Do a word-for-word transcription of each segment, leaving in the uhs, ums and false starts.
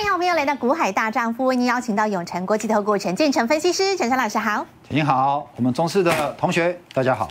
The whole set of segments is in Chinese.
欢迎我们又来到股海大丈夫，为您邀请到永诚国际投顾陈建成分析师，陈陈老师好。您好，我们中视的同学大家好。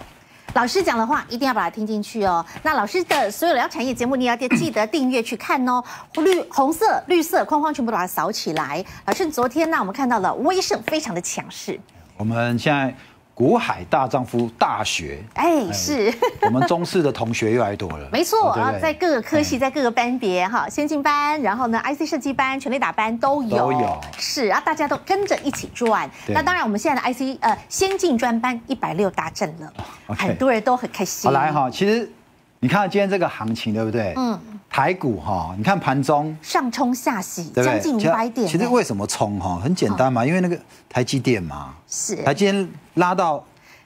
老师讲的话一定要把它听进去哦。那老师的所有的产业节目，你要记得订阅去看哦。绿、红色、绿色框框全部把它扫起来。老师，昨天呢我们看到了威盛非常的强势。我们现在股海大丈夫大学，哎、欸，是、欸、我们中视的同学越来越多了。没错啊，在各个科系，在各个班别哈，先进班，然后呢 I C 设计班、全力打班都有，都有是啊，大家都跟着一起赚。那当然，我们现在的 I C 呃先进专班一百六达阵了， okay, 很多人都很开心。好来哈，其实你看今天这个行情对不对？嗯，台股哈，你看盘中上冲下洗，对对将近五百点。其实为什么冲哈？很简单嘛，哦、因为那个台积电嘛，是台积电。拉到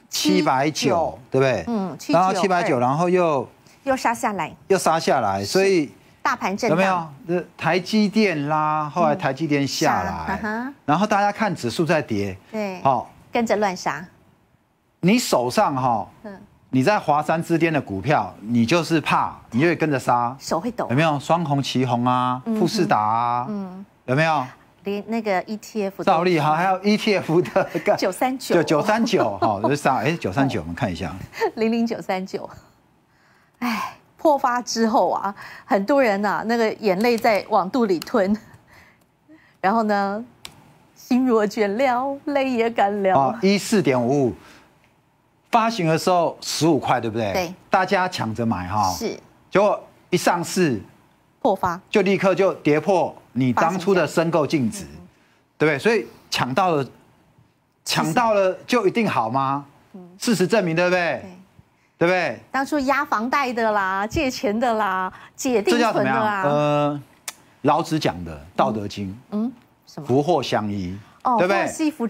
七百九，对不对？嗯，拉到七百九，然后又又杀下来，又杀下来，所以大盘震荡有没有？台积电拉，后来台积电下来，嗯、然后大家看指数在跌，对，好、哦，跟着乱杀。你手上哈、哦，嗯、你在华山之巅的股票，你就是怕，你就会跟着杀，手会抖，有没有？双红、旗红啊，富士达啊，嗯、有没有？连那个 E T F 照例哈，还有 E T F 的九三九，九三九哈，就啥哎九三九，我们看一下零零九三九，哎，破发之后啊，很多人啊那个眼泪在往肚里吞，然后呢，心若倦了，泪也干了啊，一四点五五，发行的时候十五块对不对？对，大家抢着买哈，是，结果一上市破发，就立刻就跌破。你当初的申购净值，对不对？所以抢到了，抢到了就一定好吗？事实证明，对不对？对不对？当初压房贷的啦，借钱的啦，解定存的啦。呃，老子讲的《道德经》，嗯，什么？福祸相依，对不对？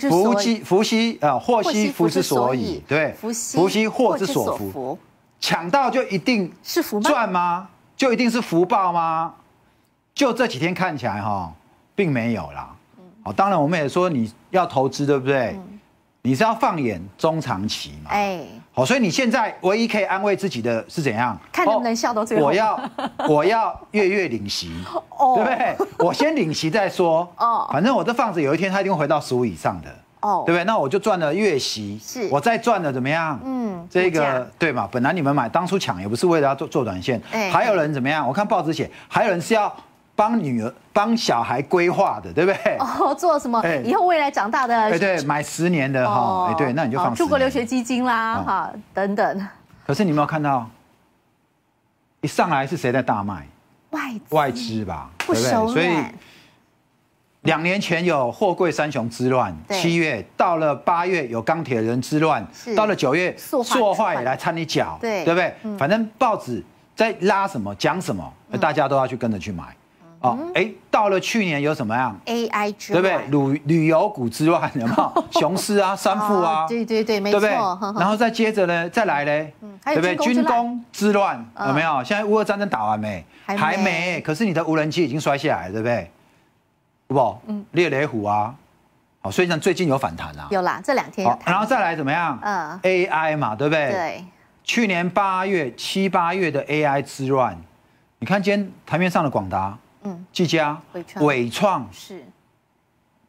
福兮福兮啊，祸兮福之所以，对，福兮祸之所伏。抢到就一定是福赚吗？就一定是福报吗？就这几天看起来哈，并没有啦。好，当然我们也说你要投资，对不对？你是要放眼中长期嘛。哎，好，所以你现在唯一可以安慰自己的是怎样？看能不能笑到最后。我要我要月月领息，对不对？我先领息再说。哦，反正我这放着，有一天它一定会回到十五以上的。哦，对不对？那我就赚了月息，是，我再赚了怎么样？嗯，这个对嘛？本来你们买当初抢也不是为了要做做短线，还有人怎么样？我看报纸写，还有人是要。帮女儿、帮小孩规划的，对不对？哦，做什么？以后未来长大的，对对，买十年的哈，哎对，那你就放出国留学基金啦，哈，等等。可是你有没有看到，一上来是谁在大卖？外外资吧，对不对？所以两年前有货柜三雄之乱，七月到了八月有钢铁人之乱，到了九月塑化也来掺一脚，对对不对？反正报纸在拉什么讲什么，大家都要去跟着去买。哦，哎，到了去年有什么样 A I 之外，对不对？旅旅游股之外，有没有雄狮啊、三富啊？对对对，没错。然后再接着呢，再来嘞，对不对？军工之乱有没有？现在乌俄战争打完没？还没。可是你的无人机已经摔下来了，对不对？不，嗯，猎雷虎啊，好，所以像最近有反弹啊。有啦，这两天。然后再来怎么样？嗯 ，A I 嘛，对不对？对。去年八月、七八月的 A I 之乱，你看今天台面上的广达。嗯，技嘉、伟创是，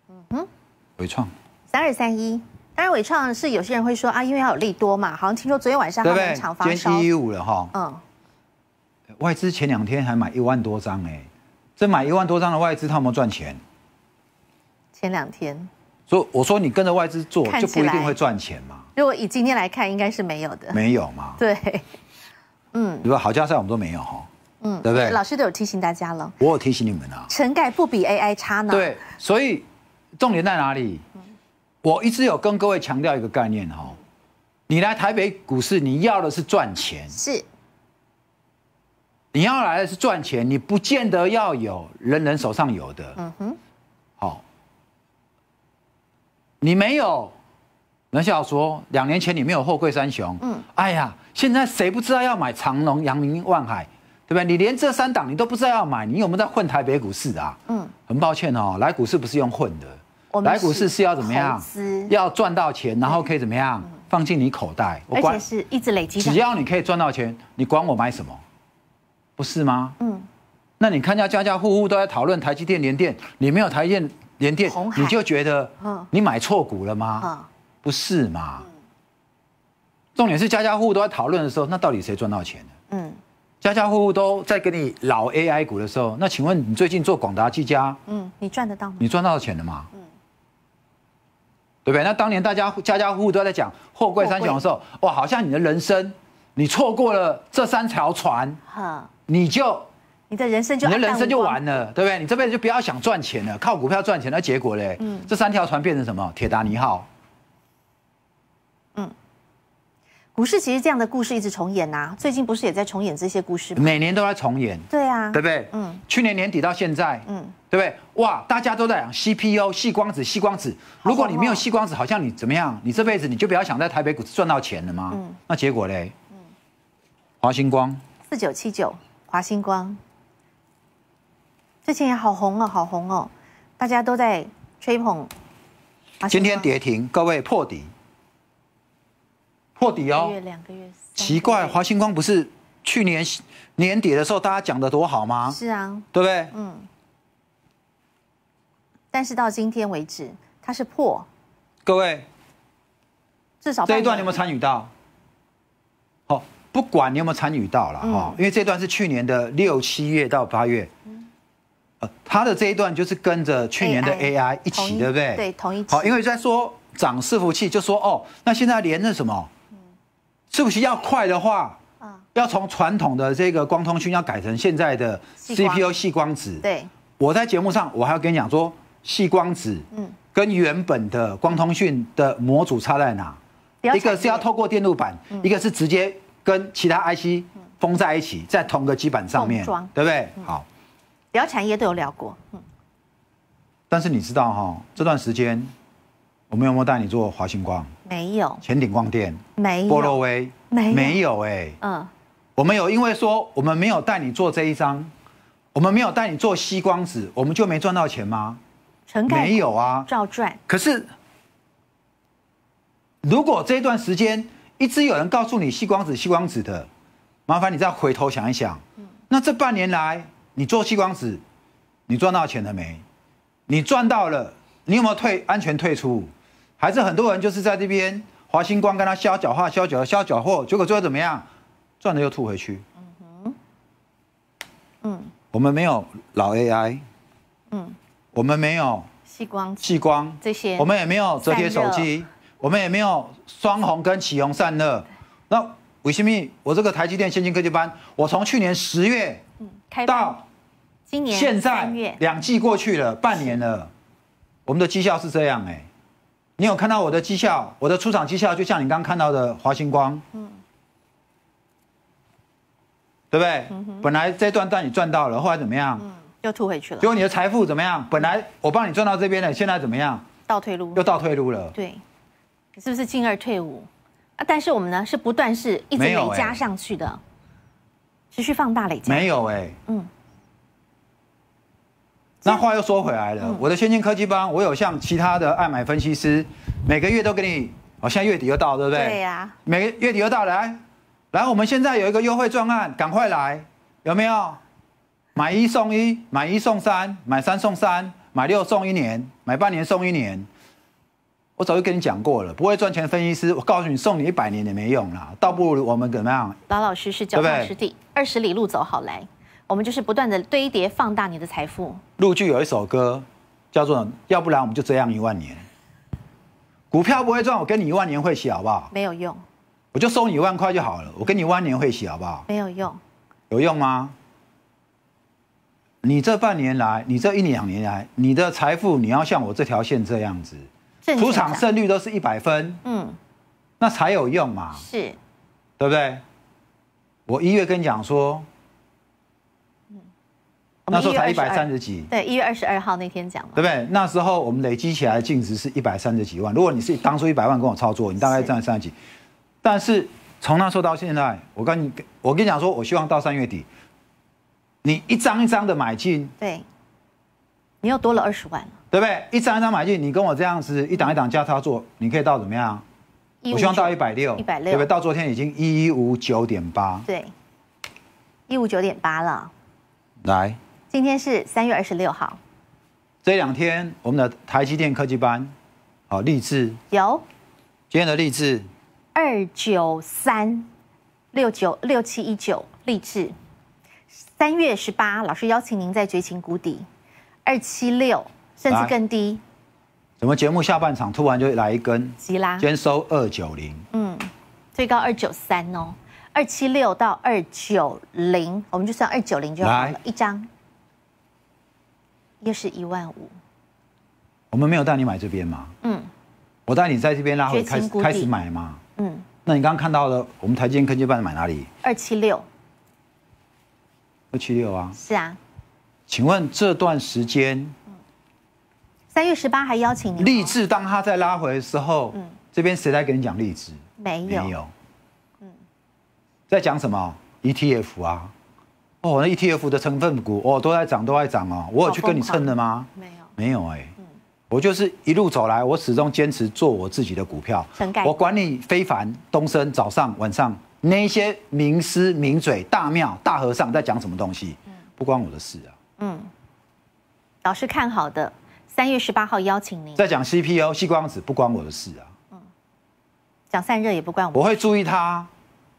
嗯哼，伟创三二三一，当然伟创是有些人会说啊，因为它有利多嘛，好像听说昨天晚上他们厂发烧，今天一一五了哈，嗯，外资前两天还买一万多张哎，这买一万多张的外资，他有没有赚钱？前两天，所以我说你跟着外资做就不一定会赚钱嘛。如果以今天来看，应该是没有的，没有嘛？对，嗯，对吧？好家在我们都没有哈。嗯，对不对？老师都有提醒大家了，我有提醒你们啊。成概不比 A I 差呢。对，所以重点在哪里？我一直有跟各位强调一个概念哈，你来台北股市，你要的是赚钱，是，你要来的是赚钱，你不见得要有人人手上有的。嗯哼，好，你没有。人家说两年前你没有货柜三雄，嗯，哎呀，现在谁不知道要买长荣、阳明、万海？对不对？你连这三档你都不知道要买，你有没有在混台北股市啊？嗯，很抱歉哦，来股市不是用混的，来股市是要怎么样？要赚到钱，然后可以怎么样放进你口袋？而且是一直累积。只要你可以赚到钱，你管我买什么，不是吗？嗯，那你看一下家家户户都在讨论台积电、联电，你没有台积电、联电，你就觉得你买错股了吗？嗯、不是嘛？嗯、重点是家家户户都在讨论的时候，那到底谁赚到钱呢？嗯，家家户户都在给你老 A I 股的时候，那请问你最近做广达、技嘉，嗯，你赚得到吗？你赚到钱了吗？嗯，对不对？那当年大家家家户户都在讲货柜三雄的时候，哇，好像你的人生你错过了这三条船，你就。 你的人生就你的人生就完了，对不对？你这辈子就不要想赚钱了，靠股票赚钱，那结果嘞，嗯，这三条船变成什么？铁达尼号。嗯，股市其实这样的故事一直重演呐、啊，最近不是也在重演这些故事吗？每年都在重演。对啊，对不对？嗯，去年年底到现在，嗯，对不对？哇，大家都在讲 C P O、矽光子、矽光子。如果你没有矽光子，好像你怎么样？你这辈子你就不要想在台北股市赚到钱了吗？嗯，那结果嘞？嗯，华星光四九七九，华星光。 之前也好红哦，好红哦，大家都在吹捧。今天跌停，各位破底，破底哦。一个月、两个月。奇怪，华星光不是去年年底的时候大家讲的多好吗？是啊，对不对？嗯。但是到今天为止，它是破。各位，至少这一段你有没有参与到？好、哦，不管你有没有参与到了哈，嗯、因为这段是去年的六七月到八月。 它的这一段就是跟着去年的 A I 一起，对不对？对，同一起。好，因为在说涨伺服器，就说哦，那现在连那什么，伺服器要快的话，要从传统的这个光通讯要改成现在的 C P U 矽光子。对，我在节目上我还要跟你讲说，矽光子，嗯，跟原本的光通讯的模组差在哪？一个是要透过电路板，一个是直接跟其他 I C 封在一起，在同个基板上面，对不对？好。 聊产业都有聊过，嗯，但是你知道哈、哦，这段时间我们有没有带你做华星光？没有。前顶光电没有。波洛威没有没有哎、欸，嗯，我们有，因为说我们没有带你做这一张，我们没有带你做矽光子，我们就没赚到钱吗？陈概没有啊，照赚。可是如果这段时间一直有人告诉你矽光子、矽光子的，麻烦你再回头想一想，嗯、那这半年来。 你做矽光子，你赚到钱了没？你赚到了，你有没有退安全退出？还是很多人就是在这边华星光跟他削脚化、削脚、削脚货，结果最后怎么样？赚了又吐回去。嗯嗯，我们没有老 A I， 嗯，我们没有矽光、矽光这些，我们也没有折叠手机，我们也没有双红跟启宏散热。那为什么我这个台积电先进科技班，我从去年十月。 到今年现在两季过去了，半年了，我们的绩效是这样哎、欸，你有看到我的绩效？我的出场绩效就像你刚看到的华星光，嗯，对不对？嗯、本来这段段你赚到了，后来怎么样？嗯，又吐回去了。结果你的财富怎么样？本来我帮你赚到这边了，现在怎么样？倒退路又倒退路了。对，你是不是进二退五啊？但是我们呢是不断是一直累加上去的。 持续放大累积没有哎、欸，嗯，那话又说回来了，嗯、我的先进科技班，我有像其他的爱买分析师，每个月都给你，哦，现在月底又到，对不对？对呀、啊，每个月底又到，来，来，我们现在有一个优惠专案，赶快来，有没有？买一送一，买一送三，买三送三，买六送一年，买半年送一年。我早就跟你讲过了，不会赚钱的分析师，我告诉你，送你一百年也没用啦，倒不如我们怎么样？老老实实脚踏实地。 二十里路走好来，我们就是不断的堆叠放大你的财富。陆剧有一首歌叫做《要不然我们就这样一万年》，股票不会赚，我跟你一万年会洗好不好？没有用，我就收你一万块就好了，我跟你一万年会洗好不好？没有用，有用吗？你这半年来，你这一两年来，你的财富你要像我这条线这样子，出场胜率都是一百分，嗯，那才有用嘛，是，对不对？ 我一月跟你讲说，嗯，那时候才一百三十几，对，一月二十二号那天讲嘛，对不对？那时候我们累积起来的净值是一百三十几万。如果你是当初一百万跟我操作，你大概赚三十几。但是从那时候到现在，我跟你我跟你讲说，我希望到三月底，你一张一张的买进，对，你又多了二十万了，对不对？一张一张买进，你跟我这样子一档一档加操作，你可以到怎么样？ 我希望到一百六，一百六，对不对？到昨天已经一一五九点八，对，一五九点八了。来，今天是三月二十六号。这两天我们的台积电科技班，好，励志有今天的励志二九三六九六七一九励志，三月十八，老师邀请您在绝情谷底二七六，甚至更低。怎么节目下半场突然就来一根急拉？今天收二九零，嗯，最高二九三哦。 二七六到二九零，我们就算二九零就好了。一张，又是一万五。我们没有带你买这边嘛？嗯，我带你在这边拉回开始开始买嘛？嗯，那你刚刚看到了，我们台积电科技班买哪里？二七六，二七六啊。是啊。请问这段时间，三月十八还邀请你励志，当他在拉回的时候，嗯，这边谁来给你讲励志？没有，没有。 在讲什么 E T F 啊？哦，那 E T F 的成分股哦都在涨，都在涨哦。我有去跟你蹭的吗？没有，没有哎、欸。嗯、我就是一路走来，我始终坚持做我自己的股票。我管你非凡、东升、早上、晚上那些名师、名嘴、大庙、大和尚在讲什么东西，嗯、不关我的事啊。嗯，老师看好的，三月十八号邀请您。在讲 C P O、矽光子，不关我的事啊。嗯，讲散热也不关我的事。我会注意它。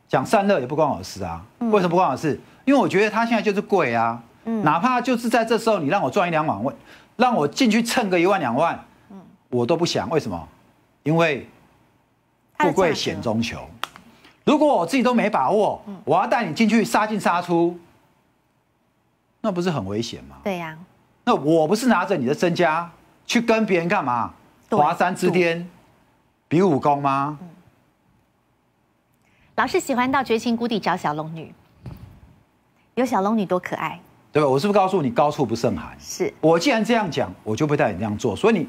讲散热也不关我的事啊，嗯、为什么不关我的事？因为我觉得它现在就是贵啊，嗯、哪怕就是在这时候你让我赚一两万，让我进去蹭个一万两万，嗯、我都不想。为什么？因为富贵险中求。如果我自己都没把握，嗯、我要带你进去杀进杀出，那不是很危险吗？对呀、啊。那我不是拿着你的身家去跟别人干嘛？华山之巅比武功吗？嗯 老是喜欢到绝情谷底找小龙女，有小龙女多可爱，对吧？我是不是告诉你高处不胜寒？是我既然这样讲，我就不带你这样做。所以你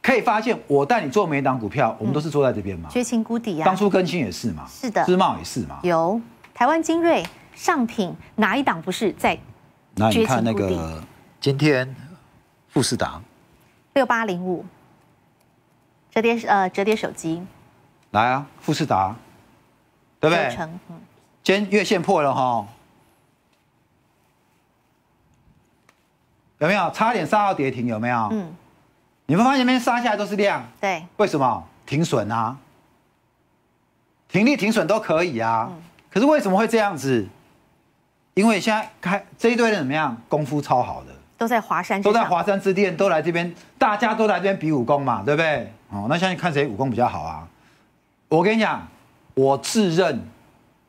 可以发现，我带你做每一档股票，嗯、我们都是坐在这边嘛。绝情谷底啊，当初更新也是嘛，是的，世茂也是嘛。有台湾精锐、上品哪一档不是在绝情谷底？那你看那个今天富士达六八零五折叠呃折叠手机，来啊，富士达。 对不对？嗯、今天月线破了哈，有没有？差点杀到跌停，有没有？嗯，你们发现那边杀下来都是量，对，为什么？停损啊，停利停损都可以啊。嗯、可是为什么会这样子？因为现在开这一堆人怎么样？功夫超好的，都在华山，都在华山之巅，都来这边，大家都来这边比武功嘛，对不对？哦，那现在看谁武功比较好啊？我跟你讲。 我自认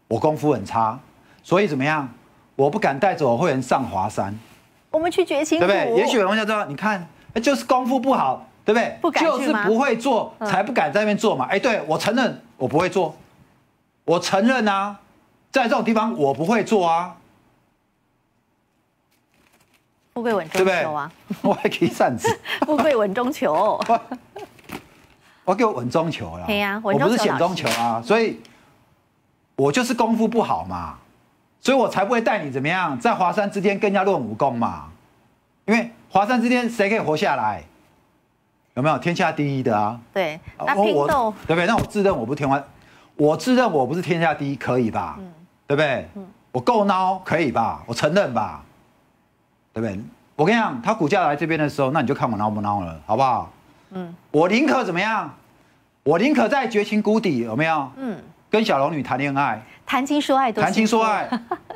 我功夫很差，所以怎么样？我不敢带着我会员上华山。我们去绝情谷，对不对？也许有人就说，你看，就是功夫不好，对不对？不敢就是不会做，才不敢在那边做嘛。哎、嗯，对我承认我不会做，我承认啊，在这种地方我不会做啊。富贵稳中求啊！我还可以扇子。富贵稳中求。我给我稳中求了，啊、我不是险中求啊，所以，我就是功夫不好嘛，所以我才不会带你怎么样，在华山之巅跟人家论武功嘛，因为华山之巅谁可以活下来？有没有天下第一的啊？对，那拼斗对不对？那我自认我不天花，我自认我不是天下第一，可以吧？嗯、对不对？嗯、我够孬可以吧？我承认吧？对不对？我跟你讲，他股价来这边的时候，那你就看我孬不孬了，好不好？ 嗯，我宁可怎么样？我宁可在绝情谷底，有没有？嗯，跟小龙女谈恋爱，谈情说爱多谈情说爱，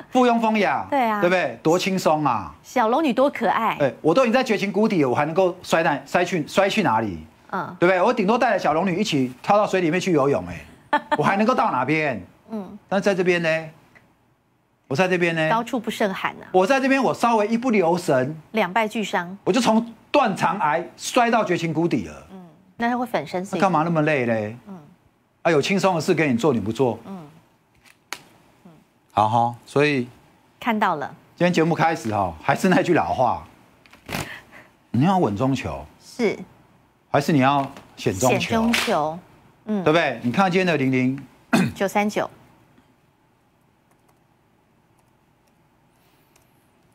附庸风雅，对啊，对不对？多轻松啊！小龙女多可爱。对，我都已经在绝情谷底，我还能够摔哪摔去摔去哪里？嗯，对不对？我顶多带着小龙女一起跳到水里面去游泳，哎，我还能够到哪边？嗯，但是在这边呢，我在这边呢，高处不胜寒啊！我在这边，我稍微一不留神，两败俱伤，我就从。 断肠癌摔到绝情谷底了，嗯，那他会粉身碎骨。干嘛那么累嘞？嗯，啊，有轻松的事给你做，你不做，嗯，嗯，好哈，所以看到了。今天节目开始哈，还是那句老话，你要稳中求，是，还是你要险中求？险中求，嗯，对不对？你看今天的零零九三九，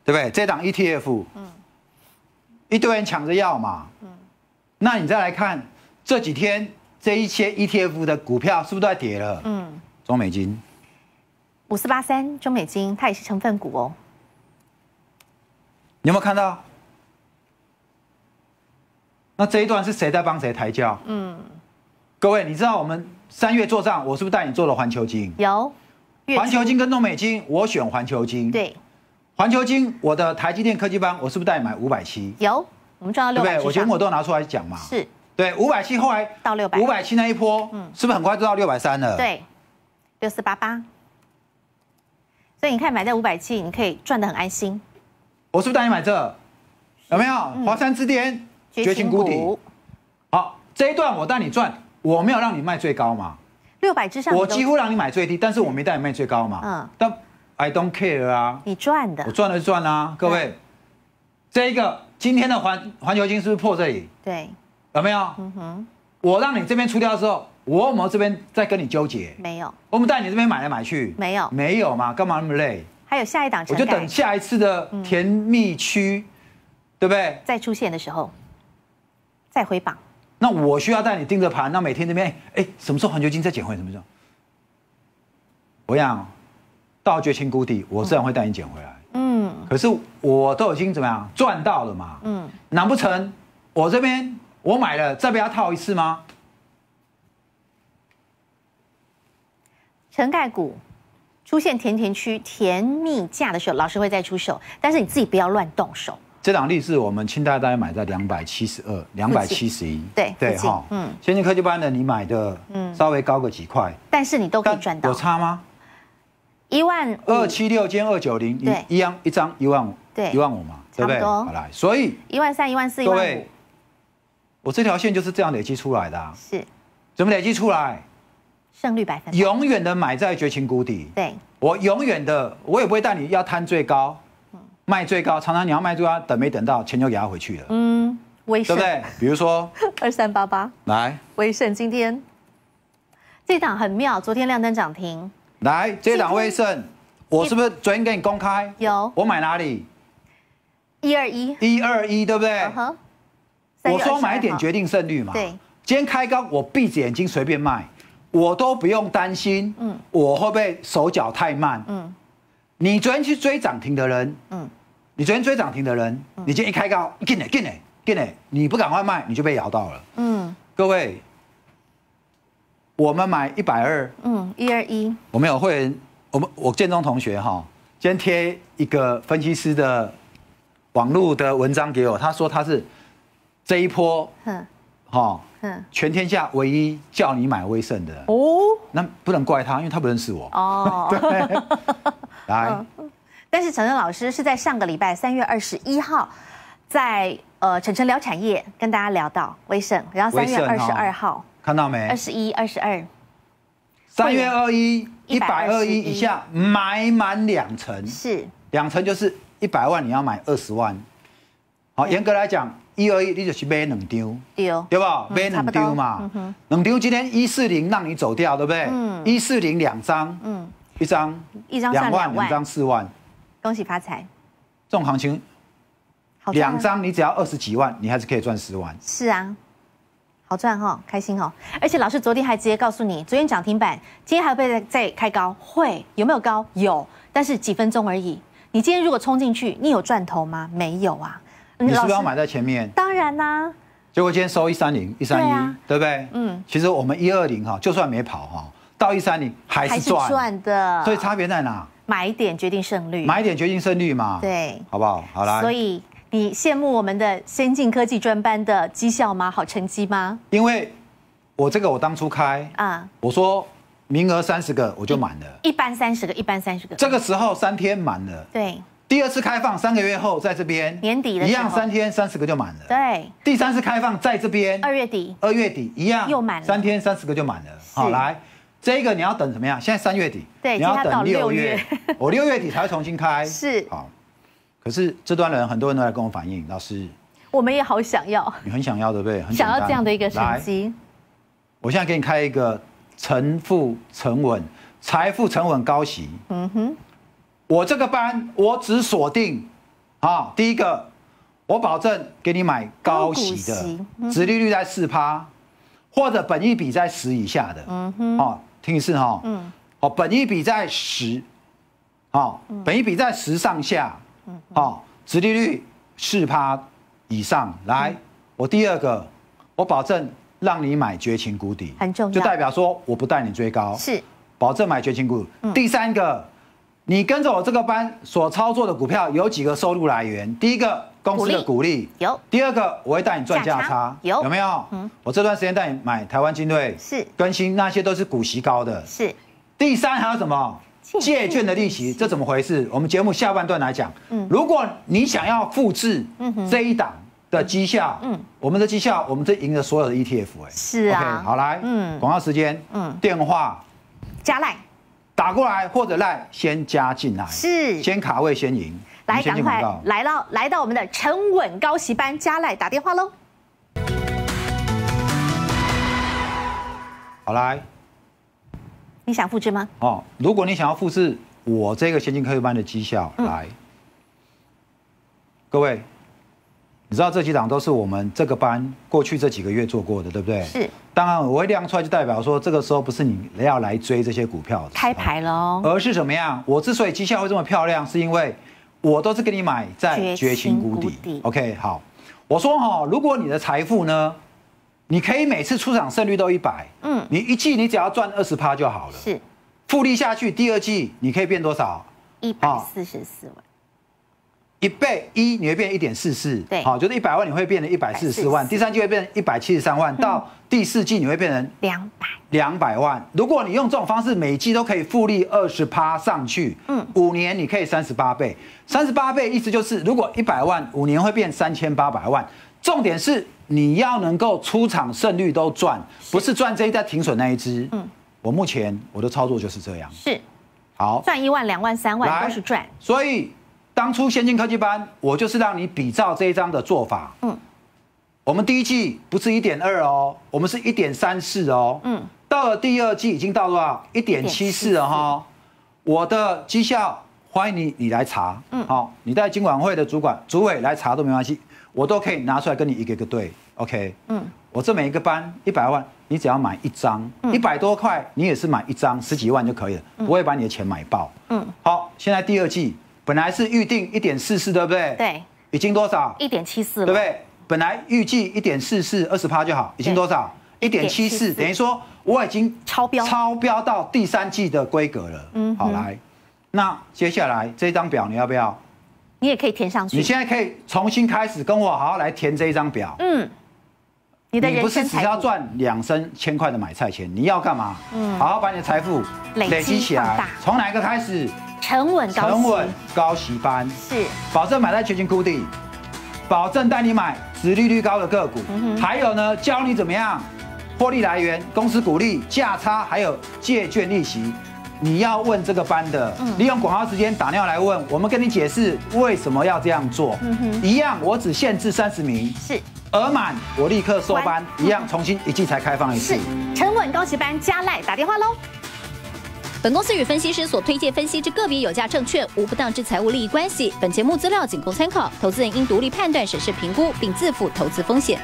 对不对？这档 E T F， 嗯。 一堆人抢着要嘛，嗯，那你再来看这几天这一些 E T F 的股票是不是都在跌了？嗯，中美金五四八三，中美金它也是成分股哦。你有没有看到？那这一段是谁在帮谁抬轿？嗯，各位，你知道我们三月做账，我是不是带你做了环球金？有，环球金跟诺美金，我选环球金。对，环球金，我的台积电科技班，我是不是带你买五百七？有，我们赚到六百七。对不对？我全部都拿出来讲嘛。是。对，五百七后来到六百，五百七那一波，嗯，是不是很快就到六百三了？对，六四八八。所以你看，买在五百七，你可以赚得很安心。我是不是带你买这？有没有？华山之巅。绝情谷底，好，这一段我带你赚，我没有让你卖最高嘛，六百之上，我几乎让你买最低，但是我没带你卖最高嘛，嗯，但 I don't care 啊，你赚的，我赚了就赚啦，各位，这一个今天的环环球金是不是破这里？对，有没有？嗯哼，我让你这边出掉之后，我有没有这边在跟你纠结？没有，我们带你这边买来买去，没有，没有嘛，干嘛那么累？还有下一档，我就等下一次的甜蜜区，对不对？再出现的时候。再回榜，那我需要带你盯着盘，那每天这边哎哎，什么时候环球金再捡回？什么时候？我想到绝情谷底，我自然会带你捡回来。嗯，可是我都已经怎么样赚到了嘛？嗯，难不成我这边我买了再被他套一次吗？成概股出现甜甜区、甜蜜价的时候，老师会再出手，但是你自己不要乱动手。这档例子，我们清代大概买在两百七十二、两百七十一，对对哈，嗯，先进科技班的你买的，嗯，稍微高个几块，但是你都可以赚到，有差吗？一万二七六兼二九零，对，一样一张一万五，对，一万五嘛，对不对？好来，所以一万三、一万四、一万五，我这条线就是这样累积出来的啊，是，怎么累积出来？胜率百分，永远的买在绝情谷底，对，我永远的，我也不会带你要摊最高。卖最高，常常你要卖最高，等没等到钱就给他回去了。嗯，威盛对不对？比如说二三八八，来，威盛今天这档很妙，昨天亮灯涨停。来，这档威盛，我是不是昨天给你公开？有，我买哪里？一二一，一二一，对不对？嗯、我说买点决定胜率嘛。对，今天开高，我闭着眼睛随便卖，我都不用担心，嗯，我会不会手脚太慢？嗯。你昨天去追涨停的人，嗯，你昨天追涨停的人，嗯、你今天一开高，进来进来进来，你不赶快卖，你就被咬到了，嗯，各位，我们买一百二，嗯，一二一，我们有会员，我们我建中同学哈，今天贴一个分析师的网络的文章给我，他说他是这一波，嗯，哈，嗯，全天下唯一叫你买威盛的哦，那不能怪他，因为他不认识我哦，对。来、嗯，但是晨晨老师是在上个礼拜三月二十一号，在呃晨晨聊产业跟大家聊到威盛，然后三月二十二号、哦、看到没？二十一、二十二，三月二一一百二一以下买满两成，是两成就是一百万你要买二十万，好，严格来讲一二一你就是买两丢丢，对吧？买两丢嘛，两丢、嗯、今天一四零让你走掉，对不对？嗯，一四零两张，嗯。一张一张两万，两张四万，恭喜发财！这种行情，两张你只要二十几万，你还是可以赚十万。是啊，好赚哈、哦，开心哈、哦！而且老师昨天还直接告诉你，昨天涨停板，今天还会再开高，会有没有高？有，但是几分钟而已。你今天如果冲进去，你有赚头吗？没有啊！你是不是要买在前面？当然啦、啊。结果今天收一三零一三一，对不对？嗯。其实我们一二零哈，就算没跑哈。到一三零还是赚的，所以差别在哪？买点决定胜率，买点决定胜率嘛，对，好不好？好啦。所以你羡慕我们的先进科技专班的绩效吗？好成绩吗？因为我这个我当初开啊，我说名额三十个我就满了，一班三十个，一班三十个，这个时候三天满了，对。第二次开放三个月后，在这边年底的一样三天三十个就满了。对，第三次开放在这边二月底，二月底一样又满了，三天三十个就满了。好来。这个你要等怎么样？现在三月底，对，你要等六月，我六月底才会重新开。是，好。可是这段人很多人都来跟我反映，老师，我们也好想要，你很想要对不对？很想要这样的一个成绩。我现在给你开一个沉富沉稳、财富沉稳高息。嗯哼，我这个班我只锁定，啊，第一个我保证给你买高息的，殖利率在四趴，或者本益比在十以下的。嗯哼，哦。听一次哈，嗯，哦，本益比在十，哦，本益比在十上下，哦，殖利率四趴以上来。嗯、我第二个，我保证让你买绝情谷底，很重要，就代表说我不带你追高，是保证买绝情谷底。嗯、第三个，你跟着我这个班所操作的股票有几个收入来源？第一个，公司的股利有；第二个，我会带你赚价差，有有没有？嗯、我这段时间带你买台湾精锐，是更新那些都是股息高的，是。第三还有什么？ 借券的利息，这怎么回事？我们节目下半段来讲。嗯，如果你想要复制这一档的绩效，嗯，我们的绩效，我们这赢了所有的 E T F 哎。是啊。好来，嗯，广告时间，嗯，电话加赖打过来或者赖先加进来，是先卡位先赢。来，赶快来到来到我们的沉稳高息班加赖打电话喽。好来。 你想复制吗？哦，如果你想要复制我这个先进科技班的绩效，嗯、来，各位，你知道这几档都是我们这个班过去这几个月做过的，对不对？是。当然，我会亮出来，就代表说这个时候不是你要来追这些股票的开牌喽，而是怎么样？我之所以绩效会这么漂亮，是因为我都是给你买在绝情谷底。谷底 OK， 好，我说哈、哦，如果你的财富呢？ 你可以每次出场胜率都一百，嗯，你一季你只要赚百分之二十就好了，是，复利下去，第二季你可以变多少？一百四十四万，一倍一你会变 一点四四， 对，好，就是一百万你会变成一百四十四万，第三季会变成一百七十三万，到第四季你会变成两百万。如果你用这种方式，每季都可以复利 百分之二十 上去，嗯，五年你可以三十八倍，三十八倍意思就是如果一百万五年会变三千八百万，重点是。 你要能够出场胜率都赚，不是赚这一家停损那一只。嗯，我目前我的操作就是这样。是，好，赚一万、两万、三万都是赚。所以当初先进科技班，我就是让你比照这一张的做法。嗯，我们第一季不是 一点二 哦，我们是 一点三四 哦。嗯，到了第二季已经到多少？ 一点七四 了哈。我的绩效，欢迎你你来查。嗯，好、哦，你带金管会的主管、主委来查都没关系。 我都可以拿出来跟你一个一个对 ，OK， 嗯，我这每一个班一百万，你只要买一张，一百、嗯、多块，你也是买一张，十几万就可以了，嗯、不会把你的钱买爆，嗯，好，现在第二季本来是预定 一点四四， 对不对？对，已经多少？ 一点七四 了，对不对？本来预计 一点四四 百分之二十就好，已经多少？ 一点七四， 等于说我已经超标，超标到第三季的规格了，嗯，好来，那接下来这张表你要不要？ 你也可以填上去。你现在可以重新开始，跟我好好来填这一张表。嗯，你的人生不是只要赚两三千块的买菜钱，你要干嘛？嗯，好好把你的财富累积起来。从哪一个开始？沉稳高息。沉稳高息班是保证买在全新谷底，保证带你买殖利率高的个股。嗯、还有呢，教你怎么样获利来源、公司股利、价差，还有借券利息。 你要问这个班的，利用广告时间打电话来问，我们跟你解释为什么要这样做。一样，我只限制三十名，是额满我立刻收班，一样重新一季才开放一次。沉稳高息班加赖打电话喽。本公司与分析师所推介分析之个别有价证券无不当之财务利益关系，本节目资料仅供参考，投资人应独立判断、审视、评估，并自负投资风险。